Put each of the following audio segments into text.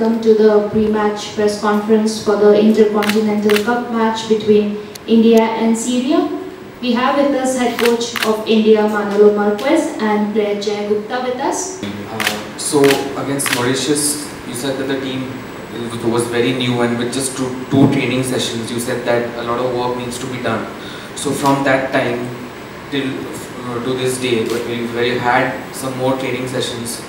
Welcome to the pre-match press conference for the Intercontinental Cup match between India and Syria. We have with us head coach of India, Manolo Marquez, and player Jay Gupta with us. So against Mauritius, you said that the team was very new, and with just two training sessions, you said that a lot of work needs to be done. So from that time to this day, we've had some more training sessions.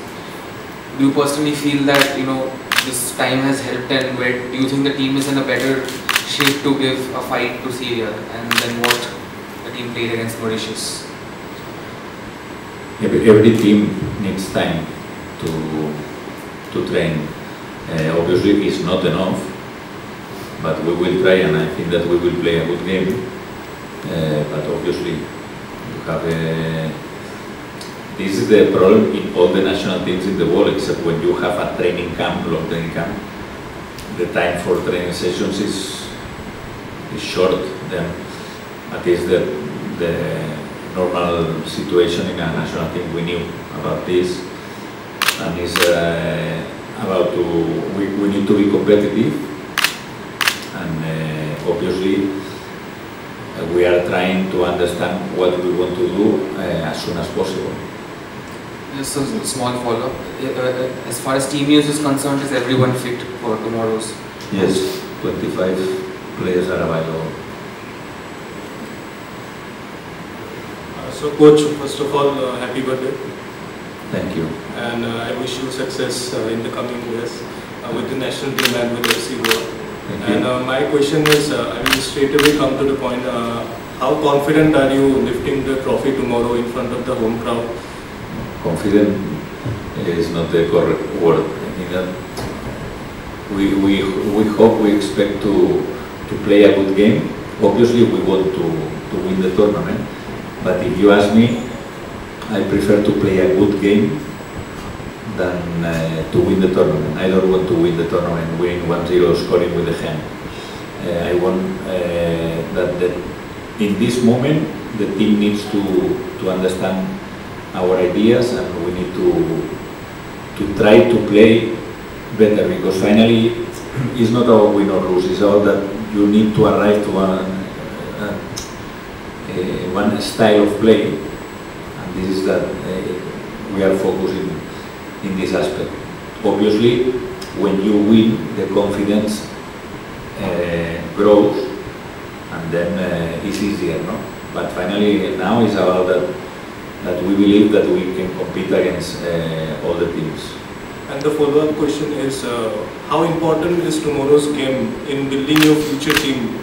Do you personally feel that, you know, this time has helped, and where do you think the team is in a better shape to give a fight to Syria and then what the team played against Mauritius? Every team needs time to train. Obviously it's not enough, but we will try, and I think that we will play a good game. But obviously you have a... This is the problem in all the national teams in the world, except when you have a training camp, long training camp. The time for training sessions is short. Then at least the normal situation in a national team, we knew about this, and it's about to. We need to be competitive, and obviously we are trying to understand what we want to do as soon as possible. Just a small follow-up. As far as team use is concerned, is everyone fit for tomorrow's? Yes, 25 players are available. So coach, first of all, happy birthday. Thank you. And I wish you success in the coming years with the national team and with FC Goa. And my question is, I will straight away come to the point. How confident are you lifting the trophy tomorrow in front of the home crowd? Confident is not the correct word. I think that we hope, we expect to play a good game. Obviously we want to win the tournament, but if you ask me, I prefer to play a good game than to win the tournament. I don't want to win the tournament, winning 1-0, scoring with the hand. I want that in this moment the team needs to understand our ideas, and we need to try to play better, because finally it's not about win or lose, it's about that you need to arrive to one style of play, and this is that we are focusing in this aspect. Obviously when you win, the confidence grows, and then it's easier, no? But finally now it's about that we believe that we can compete against all the teams. And the follow-up question is, how important is tomorrow's game in building your future team?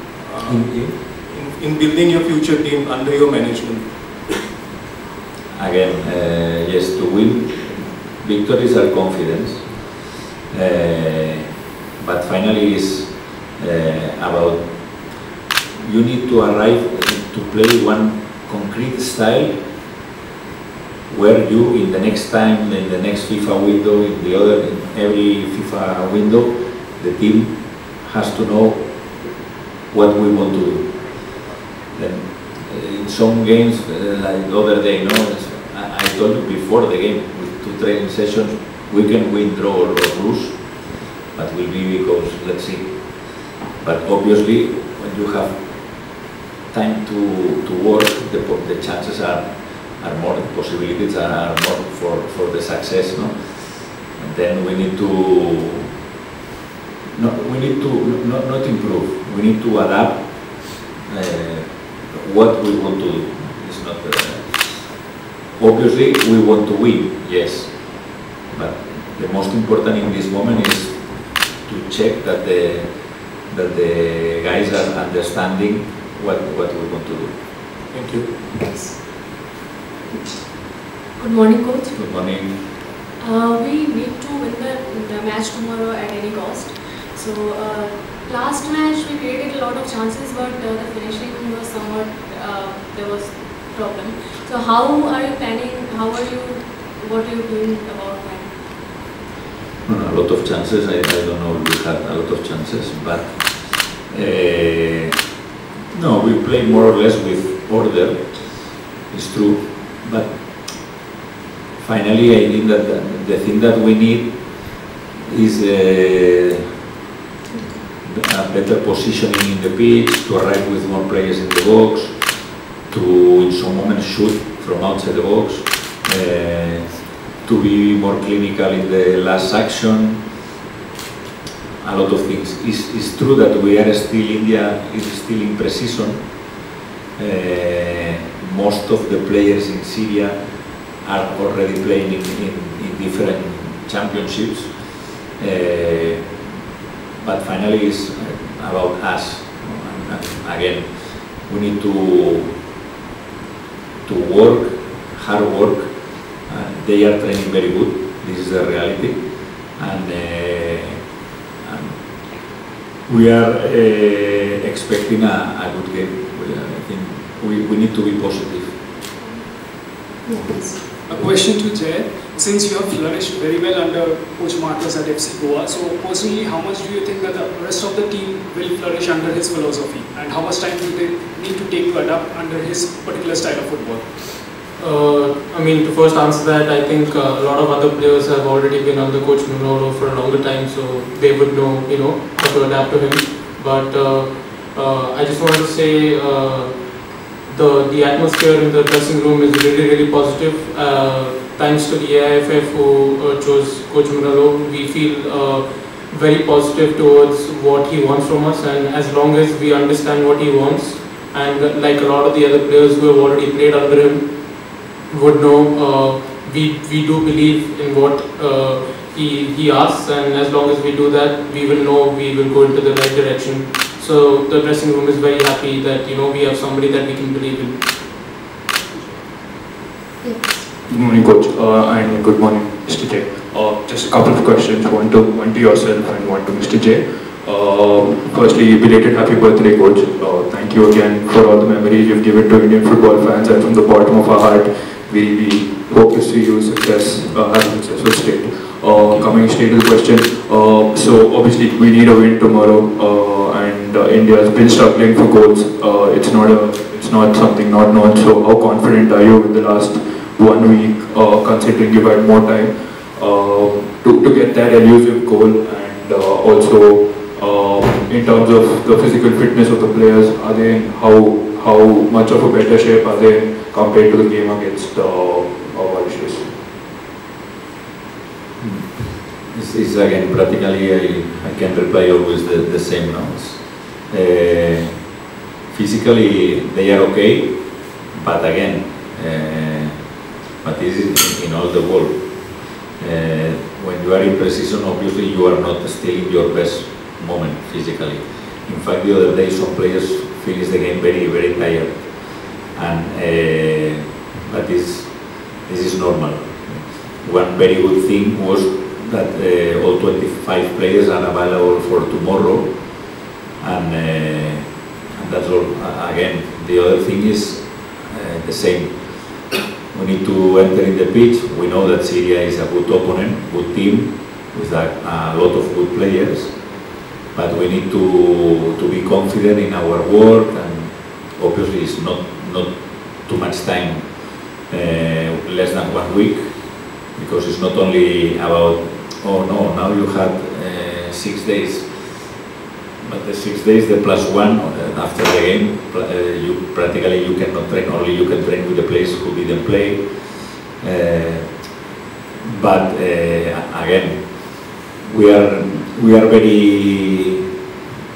In building your future team under your management? Again, yes, to win victories are confidence, but finally it's about, you need to arrive to play one concrete style, where you in the next time, in the next FIFA window, in every FIFA window, the team has to know what we want to do. Then in some games, like the other day, I told you before the game, with 2 training sessions, we can win, draw or lose, but will be because, let's see. But obviously, when you have time to work, the chances are more, possibilities are more for the success, no? And then we need to not improve, we need to adapt what we want to do. It's not obviously we want to win, yes, but the most important in this moment is to check that the guys are understanding what we want to do. Thank you. Yes. Good morning, coach. Good morning. We need to win the match tomorrow at any cost. So last match we created a lot of chances, but the finishing was somewhat, there was problem. So how are you planning? What are you doing about that? A lot of chances. I don't know. We had a lot of chances, but no, we play more or less with order. It's true, but finally I think that the thing that we need is a better positioning in the pitch, to arrive with more players in the box, to in some moments shoot from outside the box, to be more clinical in the last action, a lot of things. It's true that we are still, India is still in pre-season. Most of the players in Syria are already playing in different championships. But finally it's about us. Again, we need to work, hard work. They are training very good, this is the reality. And we are expecting a good game. I think we need to be positive. Yes. A question to Jay. Since you have flourished very well under Coach Marquez at FC Goa, so personally, how much do you think that the rest of the team will flourish under his philosophy, and how much time do they need to take to adapt under his particular style of football? I mean, to first answer that, I think a lot of other players have already been under Coach Manolo for a longer time, so they would know, you know, how to adapt to him. But I just wanted to say the atmosphere in the dressing room is really, really positive. Thanks to the AIFF who chose Coach Manolo, we feel very positive towards what he wants from us, and as long as we understand what he wants, and like a lot of the other players who have already played under him would know, we do believe in what he asks, and as long as we do that, we will know we will go into the right direction. So the dressing room is very happy that, you know, we have somebody that we can believe in. Good morning, Coach, and good morning, Mr. Jay. Just a couple of questions, one to yourself and one to Mr. Jay. Firstly, belated happy birthday, Coach. Thank you again for all the memories you've given to Indian football fans, and from the bottom of our heart, we hope to see you success, have a successful state. Coming straight to the question, so obviously we need a win tomorrow, and India has been struggling for goals. It's not something not known. So how confident are you in the last 1 week, considering you've had more time to get that elusive goal, and also in terms of the physical fitness of the players, are they in how much of a better shape are they in compared to the game against Mauritius? This is again, practically I can reply always the same notes. Physically they are okay, but again, but this is in all the world. When you are in pre-season, obviously you are not still in your best moment physically. In fact, the other day some players finish the game very, very tired, and but this is normal. One very good thing was that all 25 players are available for tomorrow, and that's all. Again, the other thing is the same. We need to enter in the pitch. We know that Syria is a good opponent, good team, with a lot of good players, but we need to be confident in our work, and obviously it's not too much time, less than 1 week, because it's not only about, oh no, now you had 6 days, but the 6 days, the plus one after the game, you cannot train, only you can train with the players who didn't play. But again, we are very,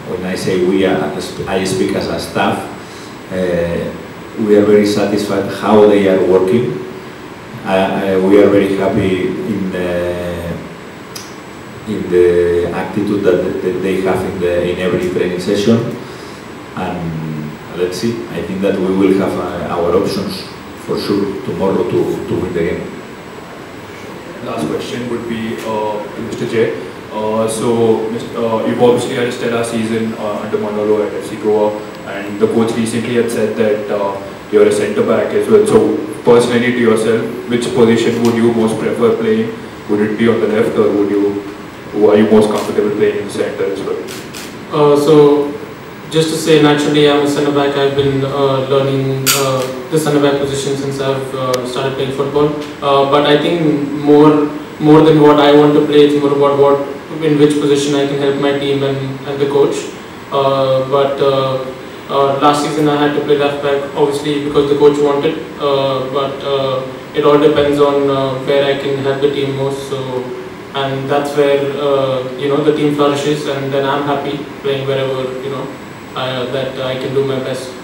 when I say we are, I speak as a staff, we are very satisfied how they are working. We are very happy in the attitude that they have in every training session, and let's see. I think that we will have our options for sure tomorrow to win the game. Last question would be to Mr. Jay. So you've obviously had a stellar season under Manolo at FC Goa, and the coach recently had said that you're a centre back as well. So personally to yourself, which position would you most prefer playing? Would it be on the left, or are you most comfortable playing in the centre as well? So, just to say, naturally I'm a centre-back. I've been learning the centre-back position since I've started playing football. But I think more more than what I want to play, it's more about what, in which position I can help my team and the coach. Last season I had to play left back, obviously because the coach wanted, it all depends on where I can help the team most. So, and that's where the team flourishes, and then I'm happy playing wherever that I can do my best.